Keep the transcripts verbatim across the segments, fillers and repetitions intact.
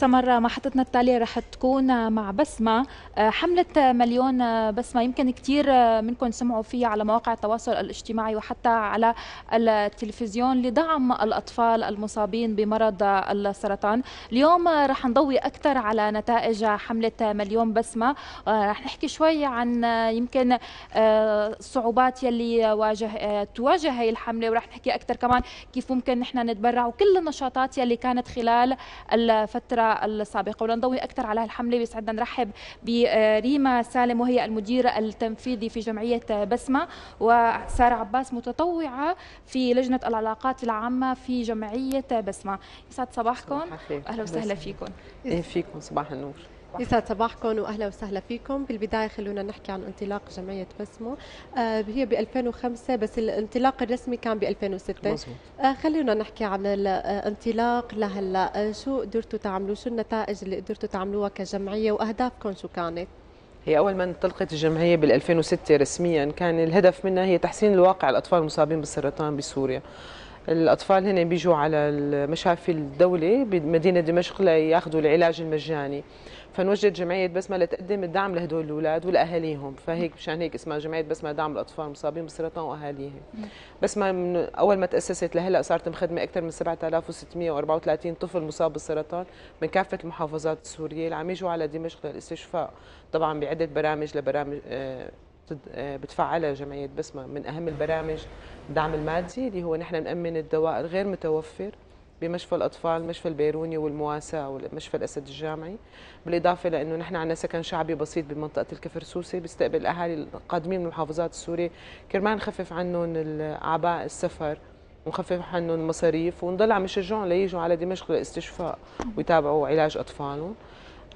مستمرة محطتنا التالية رح تكون مع بسمة، حملة مليون بسمة يمكن كتير منكم سمعوا فيها على مواقع التواصل الاجتماعي وحتى على التلفزيون لدعم الأطفال المصابين بمرض السرطان. اليوم رح نضوي أكثر على نتائج حملة مليون بسمة، رح نحكي شوي عن يمكن الصعوبات يلي واجه تواجه هي الحملة، ورح نحكي أكثر كمان كيف ممكن نحن نتبرع وكل النشاطات يلي كانت خلال الفترة السابقة. ولنضوي أكثر على الحملة بيسعدنا نرحب بريما سالم وهي المدير التنفيذي في جمعية بسمة، وسارة عباس متطوعة في لجنة العلاقات العامة في جمعية بسمة. يسعد صباحكم، أهلا وسهلا فيكم. فيكم صباح النور. يسعد صباحكم واهلا وسهلا فيكم. بالبدايه خلونا نحكي عن انطلاق جمعيه بسمه، آه هي ب ألفين وخمسة بس الانطلاق الرسمي كان ب ألفين وستة. آه خلونا نحكي عن الانطلاق لهلا، آه شو قدرتوا تعملوا، شو النتائج اللي قدرتوا تعملوها كجمعيه واهدافكم شو كانت؟ هي أول ما انطلقت الجمعية بال2006 رسميا كان الهدف منها هي تحسين الواقع الأطفال المصابين بالسرطان بسوريا. الأطفال هنا بيجوا على مشافي الدولة بمدينة دمشق لياخذوا العلاج المجاني، فنوجد جمعية بسمة لتقدم الدعم لهدول الأولاد ولأهاليهم، فهيك مشان هيك اسمها جمعية بسمة دعم الأطفال المصابين بالسرطان وأهاليهم. بسمة من أول ما تأسست لهلا صارت مخدمة أكثر من سبعة آلاف وستمئة وأربعة وثلاثين طفل مصاب بالسرطان من كافة المحافظات السورية اللي عم يجوا على دمشق للاستشفاء، طبعا بعدة برامج لبرامج آه بتفعلها جمعية بسمة. من أهم البرامج الدعم المادي اللي هو نحن نأمن الدواء الغير متوفر بمشفى الأطفال، مشفى البيروني والمواساة ومشفى الأسد الجامعي، بالإضافة لأنه نحن عندنا سكن شعبي بسيط بمنطقة الكفرسوسي بيستقبل أهالي القادمين من المحافظات السورية كرمال نخفف عنهم أعباء السفر ونخفف عنهم المصاريف ونضل عم نشجعهم ليجوا على دمشق للاستشفاء ويتابعوا علاج أطفالهم.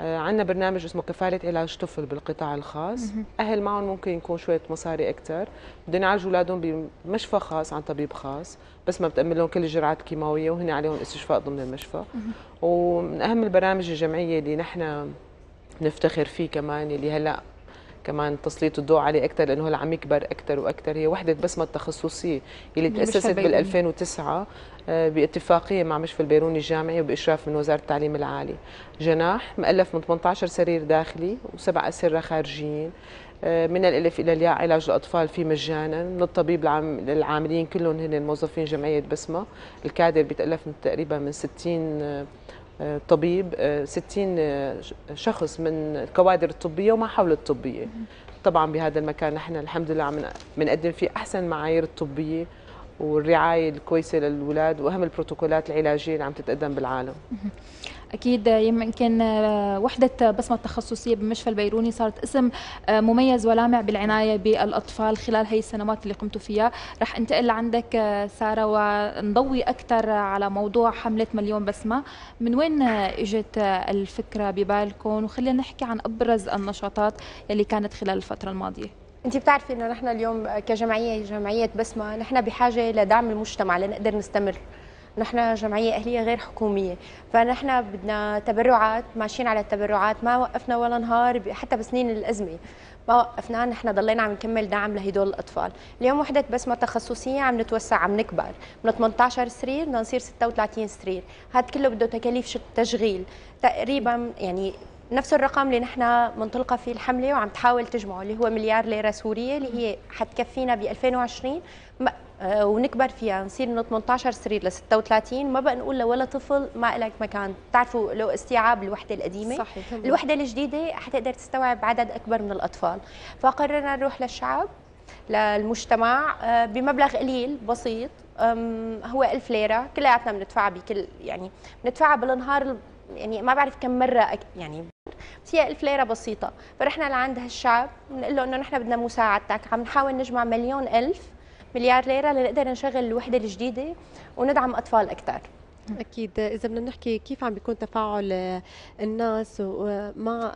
عندنا برنامج اسمه كفالة علاج طفل بالقطاع الخاص، أهل معهم ممكن يكون شوية مصاري أكثر بدهم يعالجوا أولادهم بمشفى خاص عن طبيب خاص، بس ما بتأمن لهم كل الجرعات الكيماوية وهن عليهم استشفاء ضمن المشفى. ومن أهم البرامج الجمعية اللي نحن بنفتخر فيه كمان اللي هلا كمان تسليط الضوء عليه أكثر لأنه هلا عم يكبر أكثر وأكثر، هي وحدة بسمة التخصصية اللي تأسست بال ألفين وتسعة باتفاقية مع مشفى البيروني الجامعي وبإشراف من وزارة التعليم العالي. جناح مؤلف من ثمانية عشر سرير داخلي وسبع أسرة خارجيين، من الألف إلى الياء علاج الأطفال فيه مجانا، من الطبيب للعاملين كلهم هن الموظفين جمعية بسمة. الكادر بيتألف من تقريبا من ستين طبيب، ستين شخص من الكوادر الطبية وما حول الطبية. طبعا بهذا المكان نحن الحمد لله عم بنقدم فيه أحسن معايير الطبية والرعاية الكويسة للأولاد وأهم البروتوكولات العلاجية اللي عم تتقدم بالعالم. أكيد يمكن وحدة بسمة التخصصية بمشفى البيروني صارت اسم مميز ولامع بالعناية بالأطفال خلال هي السنوات اللي قمتوا فيها. رح انتقل لعندك سارة ونضوي أكثر على موضوع حملة مليون بسمة، من وين إجت الفكرة ببالكم وخلينا نحكي عن أبرز النشاطات اللي كانت خلال الفترة الماضية؟ انت بتعرفي انه نحن اليوم كجمعيه جمعيه بسمه نحن بحاجه لدعم المجتمع لنقدر نستمر. نحن جمعيه اهليه غير حكوميه، فنحن بدنا تبرعات، ماشيين على التبرعات، ما وقفنا ولا نهار حتى بسنين الازمه ما وقفنا، نحن ضلينا عم نكمل دعم لهدول الاطفال. اليوم وحده بسمه تخصصيه عم نتوسع، عم نكبر، من ثمانية عشر سرير بدنا نصير ستة وثلاثين سرير، هذا كله بده تكاليف تشغيل تقريبا يعني نفس الرقم اللي نحن منطلقه فيه الحمله وعم تحاول تجمعه اللي هو مليار ليره سوريه اللي هي حتكفينا ب ألفين وعشرين ونكبر فيها، نصير من ثمانية عشر سرير ل ستة وثلاثين. ما بقى نقول لولا طفل ما لك مكان، بتعرفوا لو استيعاب الوحده القديمه صحيح. الوحده الجديده حتقدر تستوعب عدد اكبر من الاطفال، فقررنا نروح للشعب للمجتمع بمبلغ قليل بسيط هو ألف ليره كلياتنا بندفعها بكل يعني بندفعها بالنهار يعني ما بعرف كم مره يعني بس هي ألف ليره بسيطه. فرحنا لعند هالشعب بنقول له انه نحن بدنا مساعدتك، عم نحاول نجمع مليون الف مليار ليره لنقدر نشغل الوحده الجديده وندعم اطفال اكثر. اكيد اذا بدنا نحكي كيف عم بيكون تفاعل الناس مع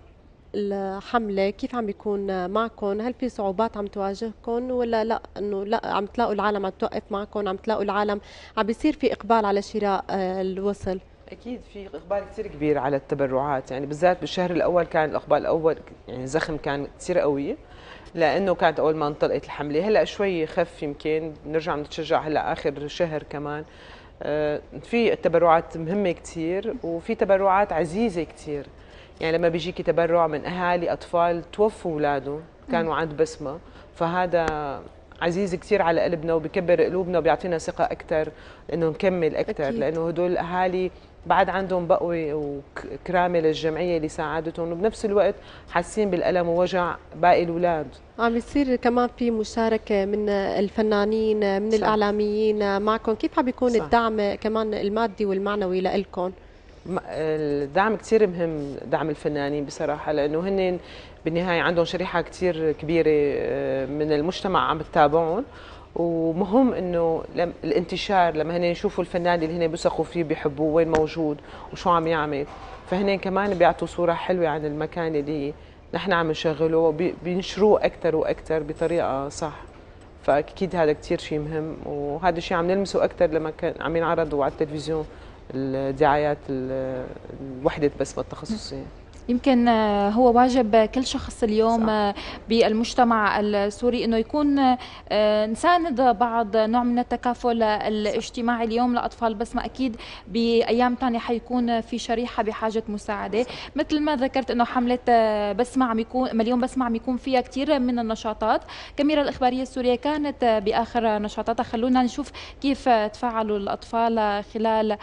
الحمله، كيف عم بيكون معكم؟ هل في صعوبات عم تواجهكم ولا لا؟ انه لا عم تلاقوا العالم عم توقف معكم، عم تلاقوا العالم عم بيصير في اقبال على شراء الوصل؟ أكيد في إقبال كثير كبير على التبرعات، يعني بالذات بالشهر الأول كان الإقبال الأول يعني زخم كان كثير قوي لأنه كانت أول ما انطلقت الحملة. هلأ شوي خف، يمكن نرجع نتشجع هلأ آخر شهر كمان في تبرعات مهمة كتير وفي تبرعات عزيزة كتير. يعني لما بيجيكي تبرع من أهالي أطفال توفوا أولادهم كانوا عند بسمة، فهذا عزيز كتير على قلبنا وبكبر قلوبنا وبيعطينا ثقة أكتر إنه نكمل أكتر، لأنه هدول الأهالي بعد عندهم بقوة وكرامة للجمعية اللي ساعدتهم، وبنفس الوقت حاسين بالألم ووجع باقي الأولاد. عم يصير كمان في مشاركة من الفنانين من صح. الإعلاميين معكم، كيف عم بيكون صح. الدعم كمان المادي والمعنوي لإلكم؟ الدعم كتير مهم، دعم الفنانين بصراحة، لأنه هن بالنهاية عندهم شريحة كتير كبيرة من المجتمع عم تتابعهم، ومهم انه الانتشار لما هن يشوفوا الفنان اللي هن بيثقوا فيه بيحبوه وين موجود وشو عم يعمل، فهن كمان بيعطوا صورة حلوة عن المكان اللي نحن عم نشغله وبينشروه أكثر وأكثر بطريقة صح. فأكيد هذا كتير شيء مهم، وهذا الشيء عم نلمسه أكثر لما كان عم ينعرضوا على التلفزيون الدعايات وحدة بسمة التخصصية. يمكن هو واجب كل شخص اليوم صح. بالمجتمع السوري انه يكون نساند بعض، نوع من التكافل الاجتماعي اليوم لاطفال بسمه، اكيد بايام ثانيه حيكون في شريحه بحاجه مساعده، صح. مثل ما ذكرت انه حمله بسمه عم يكون مليون بسمه عم يكون فيها كثير من النشاطات، الكاميرا الاخباريه السوريه كانت باخر نشاطاتها، خلونا نشوف كيف تفاعلوا الاطفال خلال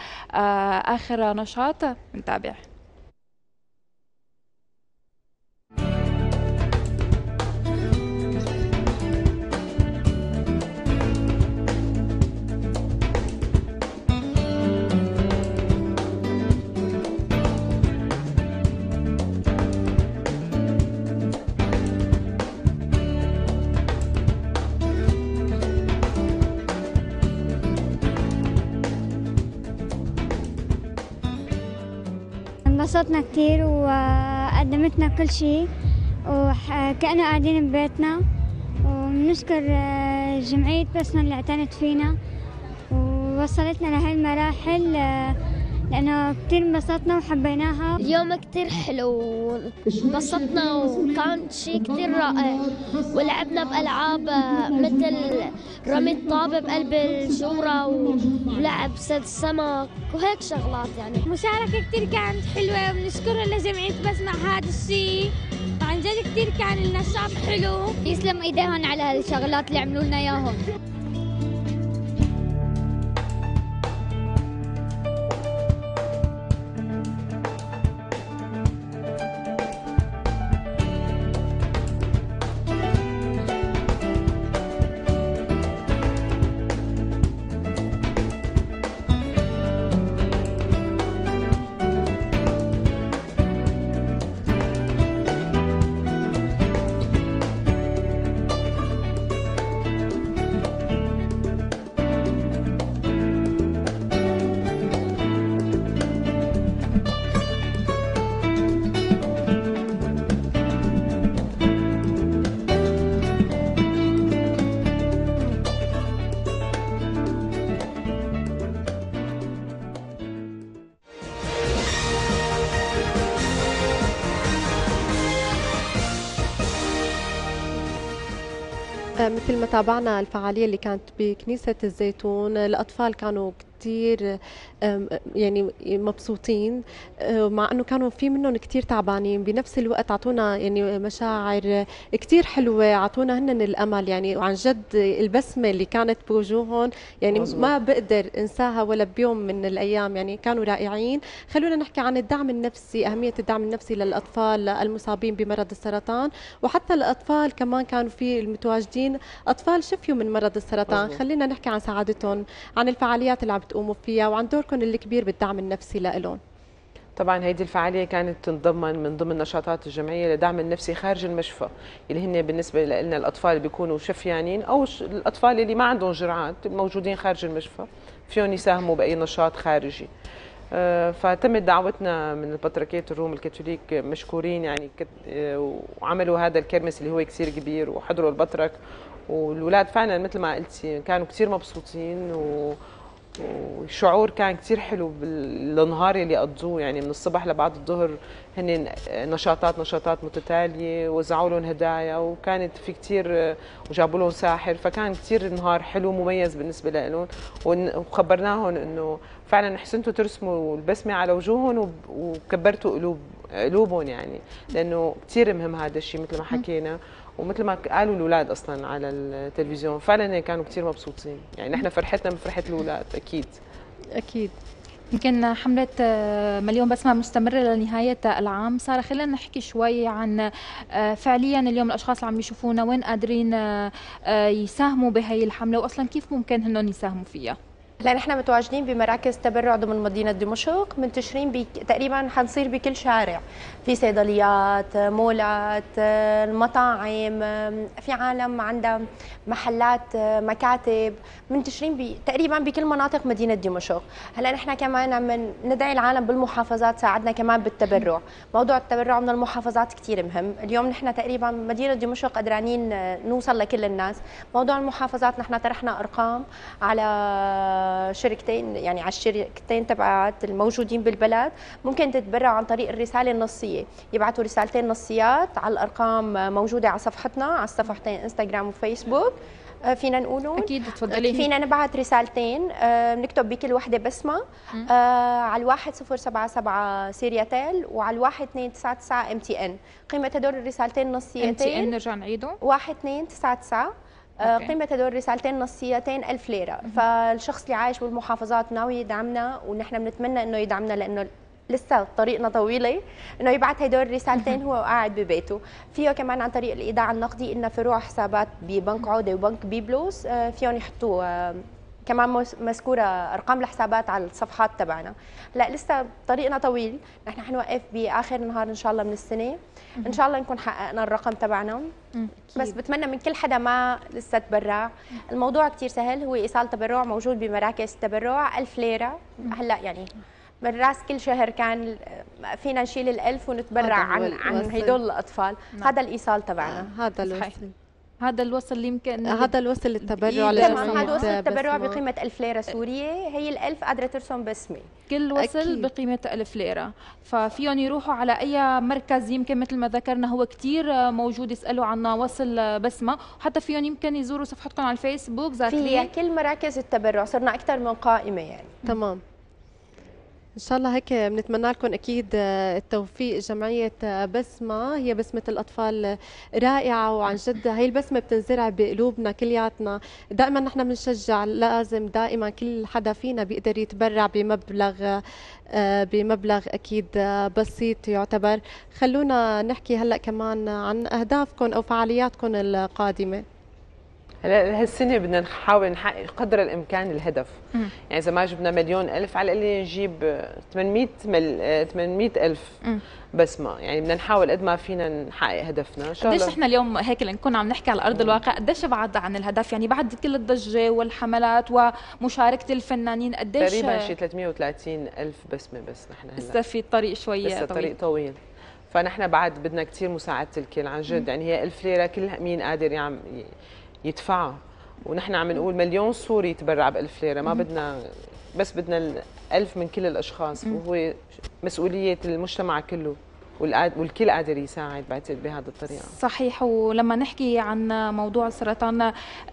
اخر نشاط، نتابع. انبسطنا كثير وقدمتنا كل شيء وكأننا قاعدين ببيتنا، وبنشكر جمعية بسمة اللي اعتنت فينا ووصلتنا لهي المراحل، لأنه كثير انبسطنا وحبيناها. اليوم كثير حلو وانبسطنا وكان شيء كثير رائع، ولعبنا بألعاب مثل رمي الطابة بقلب الجورة ولعب صيد السمك وهيك شغلات. يعني مشاركة كثير كانت حلوة وبنشكرها لجمعية بسمة هذا الشيء، وعن جد كثير كان النشاط حلو. يسلم ايديهم على الشغلات اللي عملوا لنا اياهم. مثل ما تابعنا الفعالية اللي كانت بكنيسة الزيتون، الأطفال كانوا كتير يعني مبسوطين، مع أنه كانوا في منهم كتير تعبانين، بنفس الوقت عطونا يعني مشاعر كتير حلوة، عطونا هن الأمل يعني، وعن جد البسمة اللي كانت بوجوههم يعني مزبوط. ما بقدر أنساها ولا بيوم من الأيام، يعني كانوا رائعين. خلونا نحكي عن الدعم النفسي، أهمية الدعم النفسي للأطفال المصابين بمرض السرطان، وحتى الأطفال كمان كانوا في المتواجدين أطفال شفيوا من مرض السرطان مزبوط. خلينا نحكي عن سعادتهم، عن الفعاليات اللي عم تقوموا فيها، وعن دوركم الكبير بالدعم النفسي لإلهم. طبعا هيدي الفعالية كانت تنضمن من ضمن نشاطات الجمعية لدعم النفسي خارج المشفى، اللي هن بالنسبة لنا الأطفال اللي بيكونوا شفيانين أو الأطفال اللي ما عندهم جرعات موجودين خارج المشفى فيهم يساهموا بأي نشاط خارجي. فتمت دعوتنا من البطركية الروم الكاثوليك، مشكورين يعني، وعملوا هذا الكرمس اللي هو كثير كبير وحضروا البطرك، والولاد فعلا مثل ما قلتي كانوا كثير مبسوطين و والشعور كان كتير حلو بالنهار اللي قضوه، يعني من الصبح لبعد الظهر هن نشاطات نشاطات متتاليه، وزعوا لهم هدايا وكانت في كتير، وجابوا لهم ساحر، فكان كتير نهار حلو مميز بالنسبه لهم. وخبرناهم انه فعلا احسنتوا ترسموا البسمه على وجوههم وكبرتوا قلوب قلوبهم، يعني لانه كتير مهم هذا الشيء مثل ما حكينا، ومثل ما قالوا الاولاد اصلا على التلفزيون فعلا كانوا كثير مبسوطين، يعني نحن فرحتنا من فرحه الاولاد اكيد. اكيد. يمكن حملة مليون بسمة مستمرة لنهاية العام. سارة، خلينا نحكي شوي عن فعليا اليوم الأشخاص اللي عم يشوفونا وين قادرين يساهموا بهي الحملة، وأصلا كيف ممكن هنن يساهموا فيها؟ هلا نحن متواجدين بمراكز تبرع ضمن مدينه دمشق، منتشرين بي... تقريبا حنصير بكل شارع، في صيدليات، مولات، المطاعم، في عالم عندها محلات، مكاتب، منتشرين بي... تقريبا بكل مناطق مدينه دمشق. هلا نحن كمان عم ندعي العالم بالمحافظات ساعدنا كمان بالتبرع، موضوع التبرع من المحافظات كثير مهم، اليوم نحن تقريبا مدينه دمشق قدرانين نوصل لكل الناس، موضوع المحافظات نحن طرحنا ارقام على شركتين، يعني على الشركتين تبعات الموجودين بالبلد، ممكن تتبرع عن طريق الرساله النصيه، يبعثوا رسالتين نصيات على الارقام موجوده على صفحتنا، على صفحتين انستغرام وفيسبوك، فينا نقولهم اكيد. تفضلي. فينا نبعث رسالتين، بنكتب بكل وحده بسمه على واحد صفر سبعة سبعة سيرياتيل وعلى واحد اثنين تسعة تسعة ام تي ان، قيمه هدول الرسالتين النصيتين ام تي ان نرجع نعيده واحد اثنين تسعة تسعة أوكي. قيمة هدول الرسالتين نصيتين ألف ليرة، فالشخص اللي عايش بالمحافظات ناوي يدعمنا، ونحن بنتمنى إنه يدعمنا لأنه لسه طريقنا طويلة، إنه يبعث هدول الرسالتين هو قاعد ببيته. فيه كمان عن طريق الإيداع النقدي، إنه فروع حسابات ببنك عودة وبنك بيبلوس فيهم يحطوا كمان مذكورة أرقام الحسابات على الصفحات تبعنا. لا لسه طريقنا طويل، نحن حنوقف بآخر نهار إن شاء الله من السنة، إن شاء الله نكون حققنا الرقم تبعنا. بس بتمنى من كل حدا ما لسه تبرع، الموضوع كتير سهل، هو إيصال تبرع موجود بمراكز التبرع، ألف ليرة هلا يعني من راس كل شهر كان فينا نشيل الألف ونتبرع عن عن هدول الأطفال، هذا الإيصال تبعنا. هذا الوصل، هذا الوصل يمكن هذا الوصل للتبرع، هذا وصل التبرع بقيمة ألف ليرة سورية، هي الألف قادرة ترسم باسمي، كل وصل أكيد بقيمة ألف ليرة، ففيهم يروحوا على أي مركز يمكن مثل ما ذكرنا هو كتير موجود، يسألوا عنا وصل بسمة، وحتى فيهم يمكن يزوروا صفحتكم على الفيسبوك ذاتيا في كل مراكز التبرع، صرنا أكثر من قائمة يعني. تمام، ان شاء الله هيك بنتمنى لكم اكيد التوفيق. جمعيه بسمه هي بسمه الاطفال رائعه، وعن جد هي البسمه بتنزرع بقلوبنا كلياتنا، دائما نحن بنشجع لازم دائما كل حدا فينا بيقدر يتبرع بمبلغ بمبلغ اكيد بسيط يعتبر. خلونا نحكي هلا كمان عن اهدافكم او فعالياتكم القادمه. هلا هالسنه بدنا نحاول نحقق قدر الامكان الهدف، مم. يعني اذا ما جبنا مليون الف على القليل نجيب ثمانمئة ألف بسمه، يعني بدنا نحاول قد ما فينا نحقق هدفنا ان شاء الله. قديش احنا اليوم هيك نكون عم نحكي على ارض الواقع، قديش بعد عن الهدف، يعني بعد كل الضجه والحملات ومشاركه الفنانين قديش؟ تقريبا شي ثلاثمئة وثلاثين ألف بسمه، بس نحن هلا لسه في طريق شويه، لسه طريق طويل، فنحن بعد بدنا كثير مساعده الكل عن جد، مم. يعني هي ألف ليره كل مين قادر يعمل يدفعها، ونحن عم نقول مليون سوري تبرع بألف ليرة، ما بدنا بس بدنا الألف من كل الأشخاص، وهو مسؤولية المجتمع كله، والكل قادر يساعد بعتقد بهذه الطريقه. صحيح. ولما نحكي عن موضوع السرطان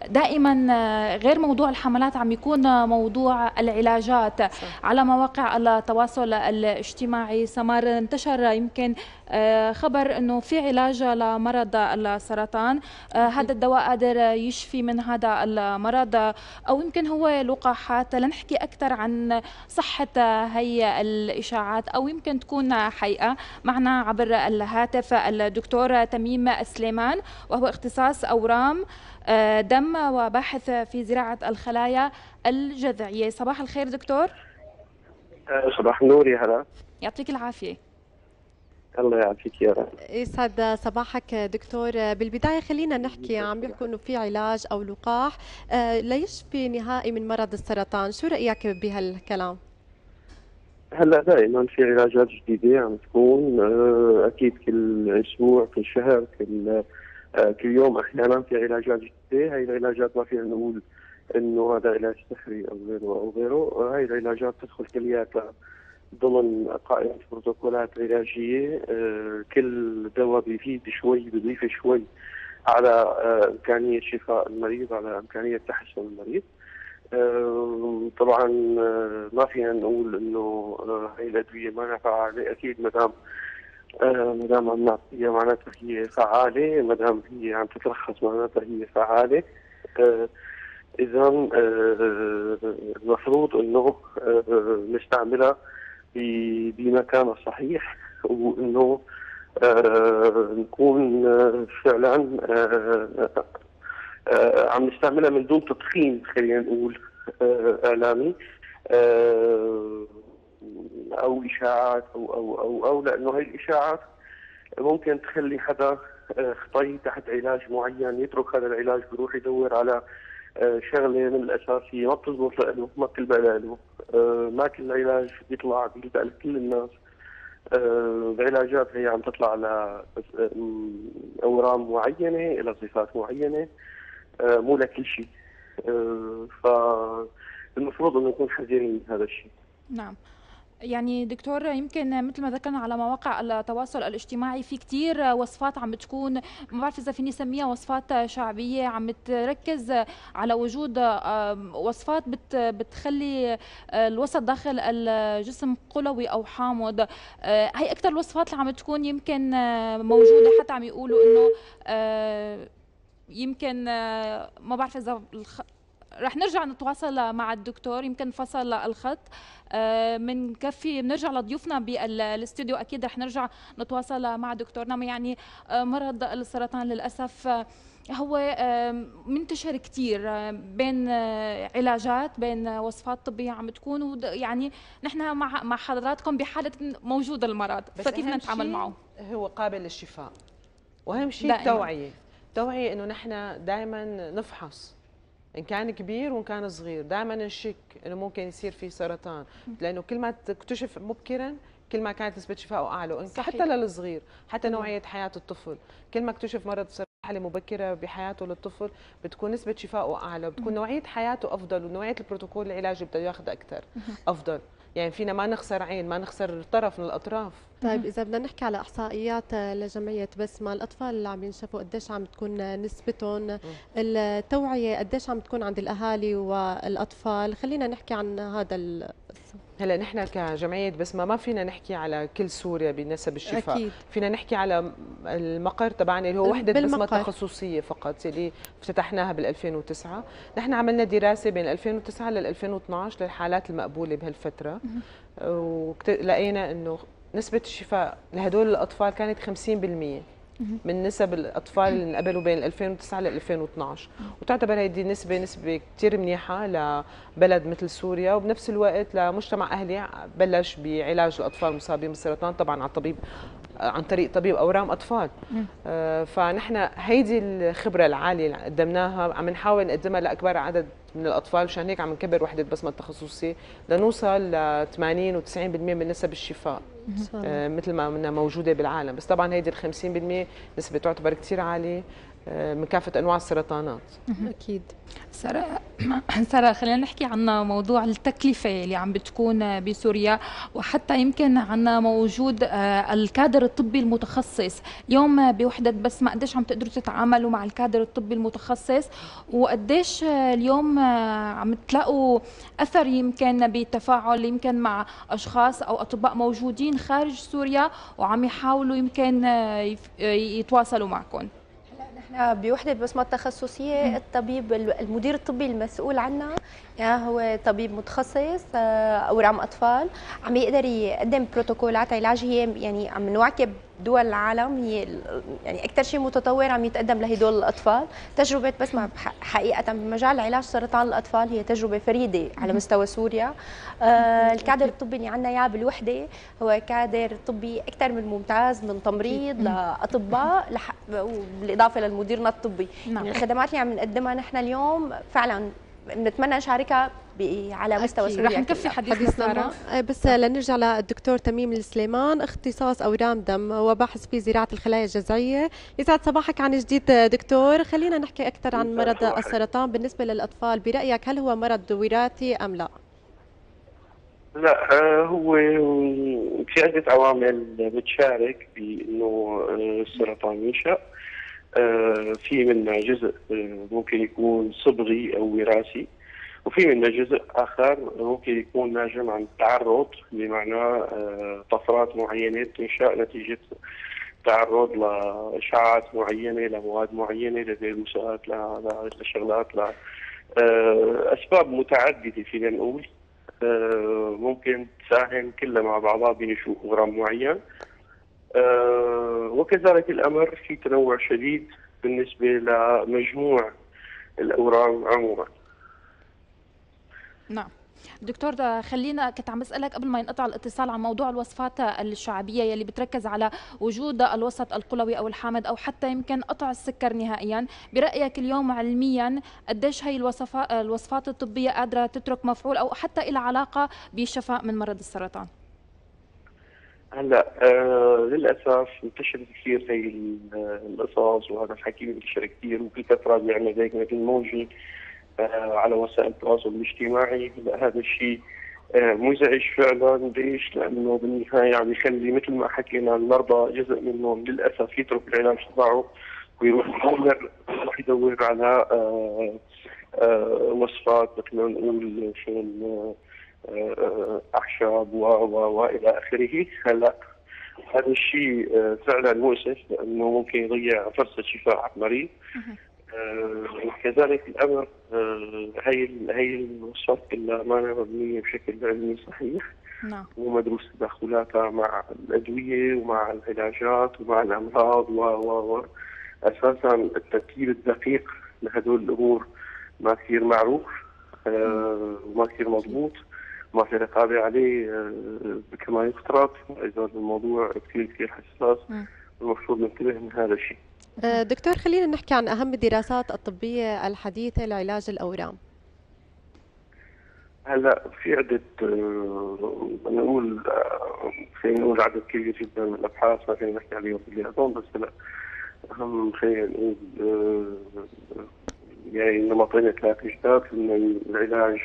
دائما غير موضوع الحملات عم يكون موضوع العلاجات، صح. على مواقع التواصل الاجتماعي سمار انتشر يمكن خبر انه في علاج لمرض السرطان، هذا الدواء قادر يشفي من هذا المرض او يمكن هو لقاحات. لنحكي اكثر عن صحه هي الاشاعات او يمكن تكون حقيقه. معنا عبر الهاتف الدكتور تميم سليمان، وهو اختصاص أورام دم وباحث في زراعة الخلايا الجذعية. صباح الخير دكتور. صباح النور. يا هلا، يعطيك العافية. الله يعافيك يا رب. يسعد صباحك دكتور. بالبداية خلينا نحكي، عم بيحكوا إنه في علاج أو لقاح ليشفي نهائي من مرض السرطان، شو رأيك بهالكلام؟ هلا دائما في علاجات جديده عم تكون، اكيد كل اسبوع كل شهر كل كل يوم احيانا في علاجات جديده، هاي العلاجات ما فينا نقول انه هذا علاج سحري او غيره او غيره. هاي العلاجات تدخل كلياتها ضمن قائمه بروتوكولات علاجيه، كل دواء بيفيد شوي، بيضيف شوي على امكانيه شفاء المريض، على امكانيه تحسن المريض. طبعا ما فينا نقول انه هاي الادويه ما فعاله، اكيد ما دام ما دام عم نعطيها معناتها هي فعاله، ما دام هي عم تترخص معناتها هي فعاله. اذا المفروض انه نستعملها بمكانها الصحيح، وانه نكون فعلا عم نستعملها من دون تضخيم، خلينا نقول اعلامي او اشاعات او او او او لانه هي الاشاعات ممكن تخلي حدا خطي تحت علاج معين، يترك هذا العلاج بيروح يدور على شغله من الاساس هي ما بتزبط لانه ما بتلبق له. ما كل علاج بيطلع بيلبق لكل الناس. العلاجات هي عم تطلع على اورام معينه، الى صفات معينه، مو لكل شيء. فالمفروض انه نكون حذرين من هذا الشيء. نعم. يعني دكتور، يمكن مثل ما ذكرنا على مواقع التواصل الاجتماعي في كتير وصفات عم بتكون، ما بعرف اذا فيني اسميها وصفات شعبيه، عم بتركز على وجود وصفات بت بتخلي الوسط داخل الجسم قلوي او حامض. هي اكثر الوصفات اللي عم تكون يمكن موجوده، حتى عم يقولوا انه يمكن ما بعرف اذا الخ... رح نرجع نتواصل مع الدكتور، يمكن فصل الخط من كفي، بنرجع لضيوفنا بالاستوديو، اكيد رح نرجع نتواصل مع دكتورنا. يعني مرض السرطان للاسف هو منتشر كثير بين علاجات، بين وصفات طبيه عم تكون، يعني نحن مع مع حضراتكم بحاله موجود المرض، فكيف بدنا نتعامل معه؟ هو قابل للشفاء، واهم شيء التوعيه، التوعيه انه نحن دائما نفحص إن كان كبير وإن كان صغير، دائما نشك إنه ممكن يصير في سرطان، لأنه كل ما تكتشف مبكرا كل ما كانت نسبة شفائه أعلى، حتى للصغير، حتى نوعية حياة الطفل، كل ما اكتشف مرض سرطان مرحلة مبكرة بحياته للطفل بتكون نسبة شفائه أعلى، بتكون نوعية حياته أفضل، ونوعية البروتوكول العلاجي بده ياخذ أكثر أفضل. يعني فينا ما نخسر عين، ما نخسر طرف من الأطراف. طيب إذا بدنا نحكي على إحصائيات لجمعية بسمة، الأطفال اللي عم ينشفوا قديش عم تكون نسبتهم؟ التوعية قديش عم تكون عند الأهالي والأطفال؟ خلينا نحكي عن هذا ال... هلا نحن كجمعية بسمة ما فينا نحكي على كل سوريا بنسب الشفاء، أكيد. فينا نحكي على المقر تبعنا اللي هو وحدة بسمة التخصصية فقط، اللي افتتحناها بالألفين وتسعة. نحن عملنا دراسة بين ألفين وتسعة لألفين واثنعش للحالات المقبولة بهالفترة، ولقينا انه نسبة الشفاء لهدول الأطفال كانت خمسين بالمئة من نسب الأطفال اللي انقبلوا بين ألفين وتسعة ل ألفين واثنعش، وتعتبر هذه النسبة نسبة كثير منيحة لبلد مثل سوريا، وبنفس الوقت لمجتمع أهلي بلش بعلاج الأطفال المصابين بالسرطان طبعا عن طبيب عن طريق طبيب أورام أطفال. فنحن هيدي الخبرة العالية اللي قدمناها عم نحاول نقدمها لأكبر عدد من الأطفال، مشان هيك عم نكبر وحدة بسمة التخصصية لنوصل ل ثمانين وتسعين بالمئة من نسب الشفاء مثل ما منها موجودة بالعالم. بس طبعا هيدي ال خمسين بالمئة نسبة تعتبر كثير عالية من كافة أنواع السرطانات. أكيد. سارة، سارة خلينا نحكي عن موضوع التكلفة اللي عم بتكون بسوريا، وحتى يمكن عن موجود الكادر الطبي المتخصص. اليوم بوحدة بسمة قديش عم تقدروا تتعاملوا مع الكادر الطبي المتخصص، وقديش اليوم عم تلاقوا أثر يمكن بالتفاعل يمكن مع أشخاص أو أطباء موجودين خارج سوريا وعم يحاولوا يمكن يتواصلوا معكم؟ بوحدة بسمة التخصصية الطبيب المدير الطبي المسؤول عنا هو طبيب متخصص أورام أطفال، عم يقدر يقدم بروتوكولات علاج هي يعني عم نواكب دول العالم، هي يعني أكثر شيء متطور عم يتقدم لهدول الأطفال. تجربة بسمة حقيقة بمجال علاج سرطان الأطفال هي تجربة فريدة على مستوى سوريا. الكادر الطبي اللي عندنا إياه بالوحدة هو كادر طبي أكثر من ممتاز، من تمريض لأطباء بالإضافة للمديرنا الطبي. نعم. الخدمات اللي عم نقدمها نحن اليوم فعلا بنتمنى نشاركها على مستوى سوريا. رح نكفي حديثنا بس لنرجع للدكتور تميم سليمان، اختصاص اورام دم وباحث في زراعه الخلايا الجذعيه. يسعد صباحك عن جديد دكتور. خلينا نحكي اكثر عن مرض السرطان بالنسبه للاطفال، برايك هل هو مرض وراثي ام لا؟ لا، هو في عده عوامل بتشارك بانه السرطان ينشا، في منها جزء ممكن يكون صبغي او وراثي، وفي منها جزء اخر ممكن يكون ناجم عن التعرض، بمعنى طفرات معينه تنشا نتيجه تعرض لاشعاعات معينه، لمواد معينه، لفيروسات، لشغلات، لاسباب متعدده فينا نقول ممكن تساهم كلها مع بعضها بنشوء اورام معين. وكذلك الامر في تنوع شديد بالنسبه لمجموع الاورام عموما. نعم دكتور، خلينا كنت عم بسألك قبل ما ينقطع الاتصال عن موضوع الوصفات الشعبية يلي بتركز على وجود الوسط القلوي أو الحامض أو حتى يمكن قطع السكر نهائيا. برأيك اليوم علميا قديش هي الوصفات الطبية قادرة تترك مفعول أو حتى إلى علاقة بالشفاء من مرض السرطان؟ هلا آه للأسف انتشرت كثير هي القصص، وهذا الحكي منتشر كثير، وكل فترة بيعمل هيك مثل موجة على وسائل التواصل الاجتماعي. هذا الشيء مزعج فعلا. ليش؟ لانه بالنهايه عم يخلي مثل ما حكينا المرضى جزء منهم للاسف يترك العلاج تبعه ويروح يروح يدور على وصفات مثل ما نقول شغل اعشاب والى اخره. هلا هذا الشيء فعلا مؤسف لانه ممكن يضيع فرصه شفاء على المريض. كذلك الامر هي هي الوصفات كلها ما مبنيه بشكل علمي صحيح، نعم، ومدروس تداخلاتها مع الادويه ومع العلاجات ومع الامراض و و اساسا التفكير الدقيق لهدول الامور ما كثير معروف وما كثير مضبوط، ما في رقابه عليه كما يفترض، اذا الموضوع كثير كثير حساس والمفروض ننتبه من هذا الشيء. دكتور خلينا نحكي عن أهم الدراسات الطبية الحديثة لعلاج الأورام. هلا في عدة بنقول خلينا نقول عدد كبير جدا من الأبحاث ما فينا نحكي عليهم كلياتهم، بس هلا أهم خلينا نقول يعني نمطين ثلاث جداد. إنه العلاج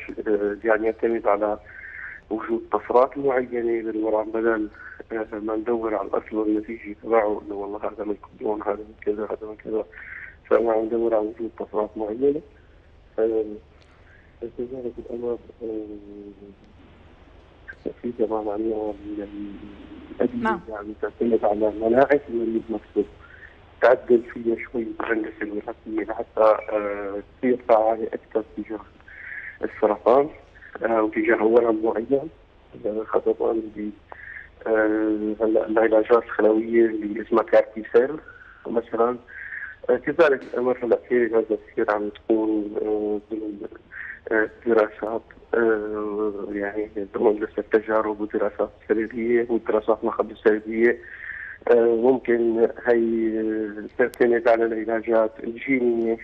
يعني يعتمد على وجود طفرات معينه بالورم بدل ما ندور على الاصل والنتيجه تبعه، انه والله هذا من كولون، هذا من كذا، هذا من كذا، فما عم ندور على وجود طفرات معينه. كذلك الامر في تمام عليها الادويه يعني تعتمد على المناعه اللي بنفسه تعدل فيها شوي الهندسه الوراثيه لحتى تصير فعاله اكثر تجاه السرطان وتجاه ورم معين، خاصة ب هلا العلاجات الخلوية اللي اسمها كارتي سيل مثلا. كذلك الأمر هلا في هذا كثير عم تكون دراسات يعني ضمن لسه التجارب ودراسات سريرية ودراسات نخب سريرية، ممكن هي تعتمد على العلاجات الجينية.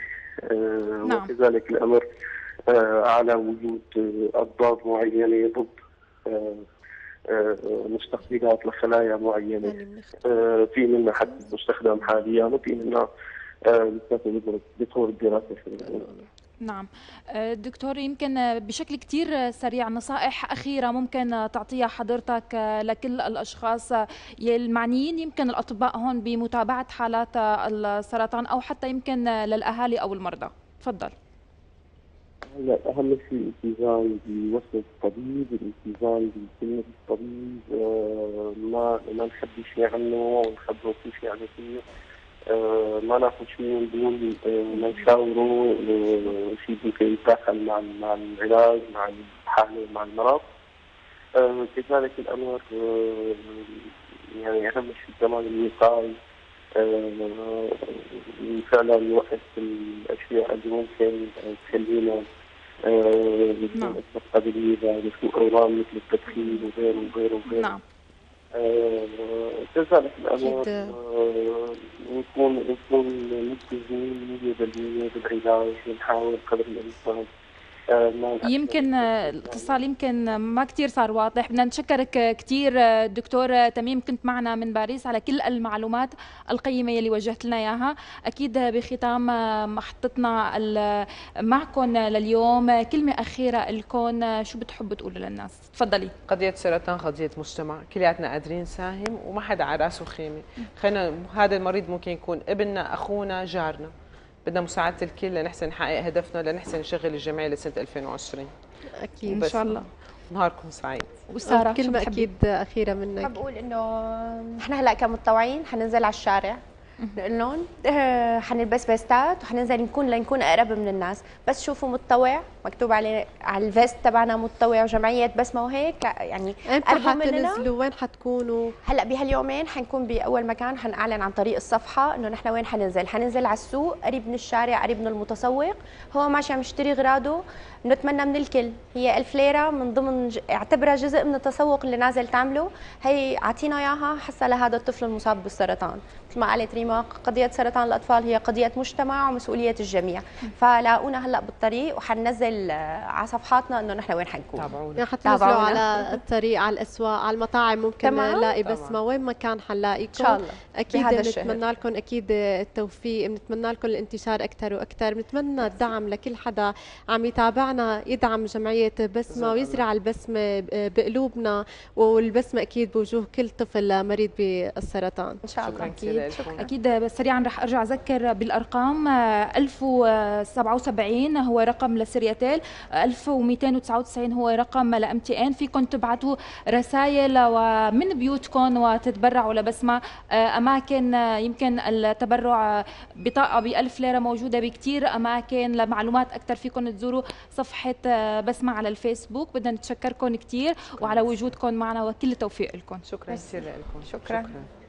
وكذلك الأمر على وجود اضداد معينه ضد مستقبلات لخلايا معينه، في منها حتى مستخدم حاليا وفي منها لسه بتدور الدراسه. نعم دكتور، يمكن بشكل كتير سريع نصائح أخيرة ممكن تعطيها حضرتك لكل الأشخاص المعنيين، يمكن الأطباء هون، بمتابعة حالات السرطان أو حتى يمكن للأهالي أو المرضى؟ تفضل. هلا أهم شيء الالتزام بوصفة الطبيب، الالتزام بكلمة الطبيب، آه ما ما نخبي شيء عنه ونخبره كل شيء عن فيه، آه ما ناخذ شيء من دون آه ما نشاوره، آه شيء ممكن يتداخل مع مع العلاج مع الحالة مع المرض. آه كذلك الأمر آه يعني أهم شيء كمان الوقاية، آه فعلا نوقف الأشياء اللي ممكن تخلينا نعم قابلين لنشوف اورام مثل التدخين وغيره وغيره وغيره. نعم كذلك الامر نكون نكون ملتزمين مية بالمية بالعلاج ونحاول قدر الامكان يمكن الاتصال يمكن ما كثير صار واضح. بدنا نشكرك كثير دكتور تميم، كنت معنا من باريس، على كل المعلومات القيمة يلي وجهت لنا اياها. اكيد بختام محطتنا معكم لليوم كلمة أخيرة لكم، شو بتحبوا تقولوا للناس؟ تفضلي. قضية سرطان قضية مجتمع، كلياتنا قادرين نساهم وما حدا على راسه خيمة. خلينا هذا المريض ممكن يكون ابننا، اخونا، جارنا. بدنا مساعدة الكل لنحسن نحقق هدفنا، لنحسن نشغل الجمعية لسنة ألفين وعشرين. أكيد إن شاء الله. نهاركم سعيد. وسارة كلمة أكيد أخيرة منك. حاب أقول إنه نحن هلا كمتطوعين حننزل على الشارع، نقول لهم حنلبس فيستات وحننزل نكون لنكون أقرب من الناس، بس شوفوا متطوع مكتوب عليه على الفيست تبعنا متطوع وجمعية بسمة وهيك يعني قربوا مننا. حتنزلوا وين حتكونوا؟ هلا بهاليومين حنكون بأول مكان حنعلن عن طريق الصفحة إنه نحن وين حننزل، حننزل على السوق قريب من الشارع قريب من المتسوق، هو ماشي عم يشتري غراضه، بنتمنى من الكل هي ألف ليرة من ضمن اعتبرها جزء من التسوق اللي نازل تعمله، هي عطينا إياها حسها لهذا الطفل المصاب بالسرطان. مثل ما قالت ريما قضية سرطان الأطفال هي قضية مجتمع ومسؤولية الجميع، فلاقونا هلا بالطريق وحننزل على صفحاتنا إنه نحن وين حنكون. تابعونا تابعونا على الطريق، على الأسواق، على المطاعم، ممكن نلاقي بسمة وين ما كان حنلاقيكم إن شاء الله. أكيد بنتمنى لكم أكيد التوفيق، بنتمنى لكم الانتشار أكثر وأكثر، بنتمنى الدعم لكل حدا عم يتابعنا يدعم جمعية بسمة ويزرع البسمة بقلوبنا، والبسمة أكيد بوجوه كل طفل مريض بالسرطان إن شاء الله. أكيد أكيد بس سريعا رح أرجع أذكر بالأرقام. ألف وسبعة وسبعين هو رقم لسيرياتيل، ألف ومئتين وتسعة وتسعين هو رقم لأم تي ان. فيكم تبعتوا رسائل ومن بيوتكم وتتبرعوا لبسمة. أماكن يمكن التبرع بطاقة بألف ليرة موجودة بكتير أماكن. لمعلومات أكثر فيكم تزوروا صفحة بسمة على الفيسبوك. بدنا نتشكركم كتير وعلى وجودكم معنا وكل التوفيق لكم. شكرا كثير لكم. شكرا.